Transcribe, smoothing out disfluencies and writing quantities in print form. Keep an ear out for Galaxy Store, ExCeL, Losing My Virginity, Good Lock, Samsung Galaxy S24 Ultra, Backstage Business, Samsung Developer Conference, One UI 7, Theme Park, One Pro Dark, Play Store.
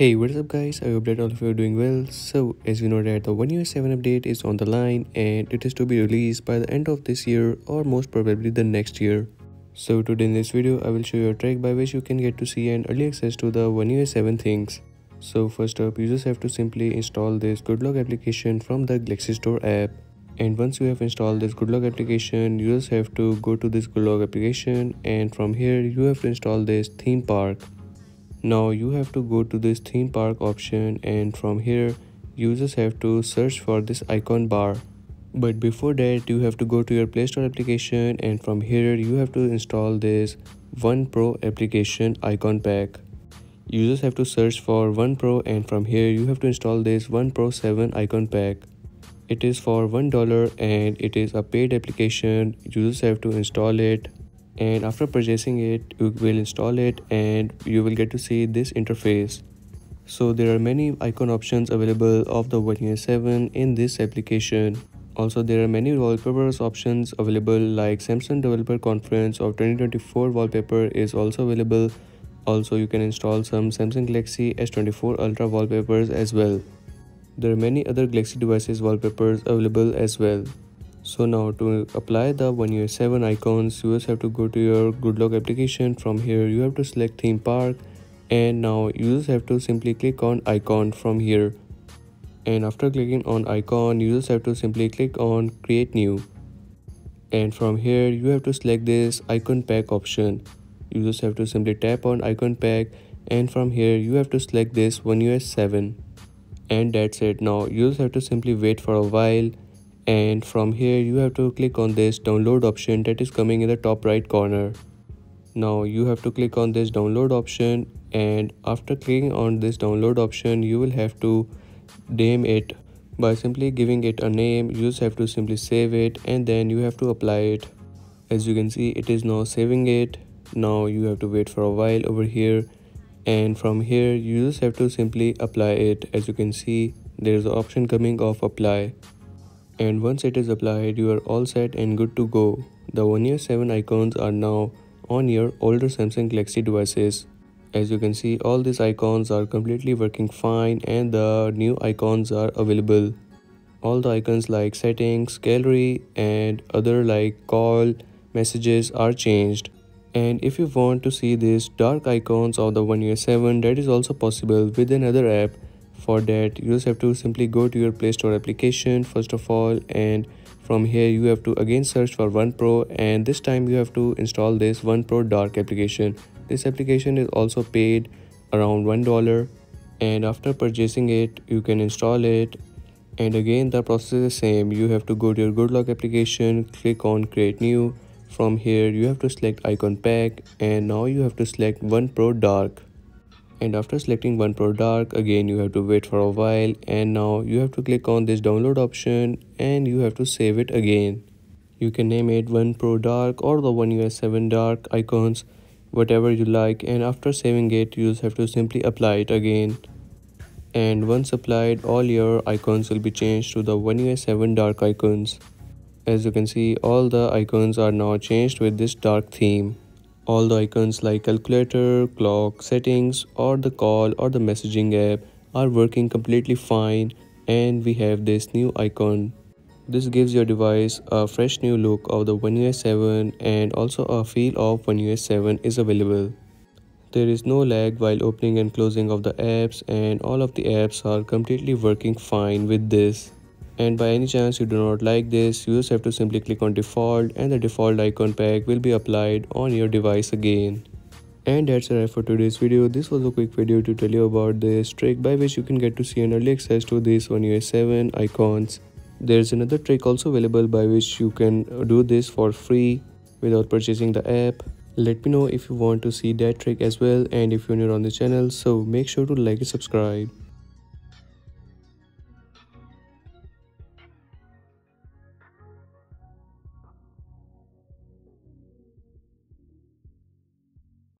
Hey, what's up guys, I hope that all of you are doing well. So as we know that the One UI 7 update is on the line and it is to be released by the end of this year or most probably the next year. So today in this video I will show you a track by which you can get to see an early access to the One UI 7 things. So first up, you just have to simply install this Good Lock application from the Galaxy Store app. And once you have installed this Good Lock application, you just have to go to this Good Lock application and from here you have to install this Theme Park. Now you have to go to this Theme Park option and from here you just have to search for this icon bar. But before that you have to go to your Play Store application and from here you have to install this One Pro application icon pack. You just have to search for One Pro and from here you have to install this One Pro 7 icon pack. It is for $1 and it is a paid application. You just have to install it. And after purchasing it, you will install it and you will get to see this interface. So there are many icon options available of the One UI 7 in this application. Also there are many wallpapers options available, like Samsung Developer Conference of 2024 wallpaper is also available. Also you can install some Samsung Galaxy S24 Ultra wallpapers as well. There are many other Galaxy devices wallpapers available as well. So now to apply the One UI 7 icons, you just have to go to your Good Lock application. From here you have to select Theme Park and now you just have to simply click on icon from here. And after clicking on icon, you just have to simply click on create new. And from here you have to select this icon pack option. You just have to simply tap on icon pack and from here you have to select this One UI 7. And that's it. Now you just have to simply wait for a while. And from here you have to click on this download option that is coming in the top right corner. Now you have to click on this download option and after clicking on this download option you will have to name it. By simply giving it a name, you just have to simply save it and then you have to apply it. As you can see, it is now saving it. Now you have to wait for a while over here and from here you just have to simply apply it. As you can see, there is an option coming of apply. And once it is applied, you are all set and good to go. The One UI 7 icons are now on your older Samsung Galaxy devices. As you can see, all these icons are completely working fine and the new icons are available. All the icons like settings, gallery and other like call, messages are changed. And if you want to see these dark icons of the One UI 7, that is also possible with another app. For that, you just have to simply go to your Play Store application first of all and from here you have to again search for One Pro and this time you have to install this One Pro Dark application. This application is also paid around $1 and after purchasing it you can install it and again the process is the same. You have to go to your Good Lock application, click on create new. From here you have to select icon pack and now you have to select One Pro Dark. And after selecting One Pro Dark, again you have to wait for a while and now you have to click on this download option and you have to save it again. You can name it One Pro Dark or the One UI 7 Dark icons, whatever you like, and after saving it you just have to simply apply it again. And once applied, all your icons will be changed to the One UI 7 Dark icons. As you can see, all the icons are now changed with this dark theme. All the icons like calculator, clock, settings or the call or the messaging app are working completely fine and we have this new icon. This gives your device a fresh new look of the One UI 7 and also a feel of One UI 7 is available. There is no lag while opening and closing of the apps and all of the apps are completely working fine with this. And by any chance you do not like this, you just have to simply click on default and the default icon pack will be applied on your device again. And that's a wrap for today's video. This was a quick video to tell you about this trick by which you can get to see an early access to these One UI 7 icons. There's another trick also available by which you can do this for free without purchasing the app. Let me know if you want to see that trick as well and if you're new on the channel, so make sure to like and subscribe.